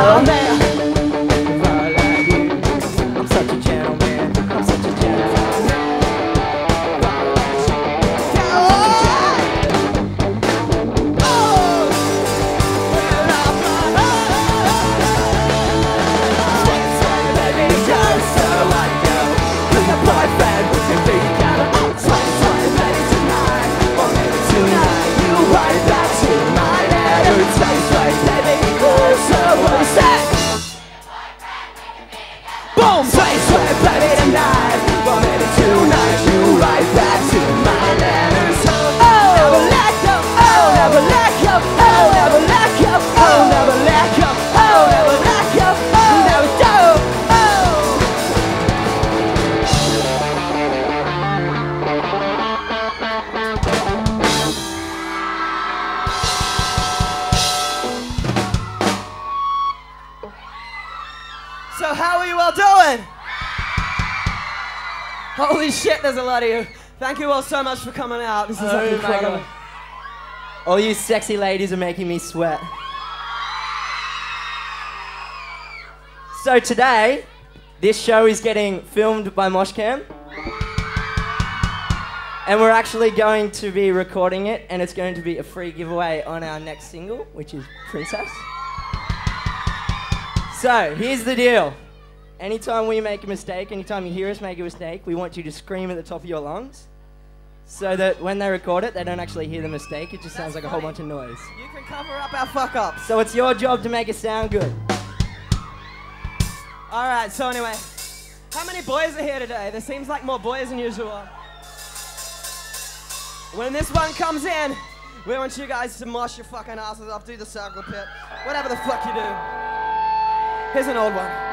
Oh man, if I like you, I'm such a gentleman, I'm such a gentleman. Oh, well I'm not. Swag baby, just so I know, with your boyfriend, with your big gun. Swag baby tonight, or maybe tonight, you ride back to my letter. Swag baby, so what's that? Boom! Sway, sway, baby tonight. Well, maybe tonight you ride back to my letters. Oh, never let go. Oh, never let go. Oh, never let go. Oh, never let go. Oh, never let go. Oh, never go. So how are you all doing? Holy shit, there's a lot of you. Thank you all so much for coming out. This is incredible. All you sexy ladies are making me sweat. So today, this show is getting filmed by Moshcam. And we're actually going to be recording it, and it's going to be a free giveaway on our next single, which is Princess. So, here's the deal. Anytime we make a mistake, anytime you hear us make a mistake, we want you to scream at the top of your lungs so that when they record it, they don't actually hear the mistake. It just sounds like a whole bunch of noise. You can cover up our fuck-ups. So it's your job to make it sound good. All right, so anyway, how many boys are here today? There seems like more boys than usual. When this one comes in, we want you guys to mosh your fucking asses off, do the circle pit, whatever the fuck you do. Here's an old one.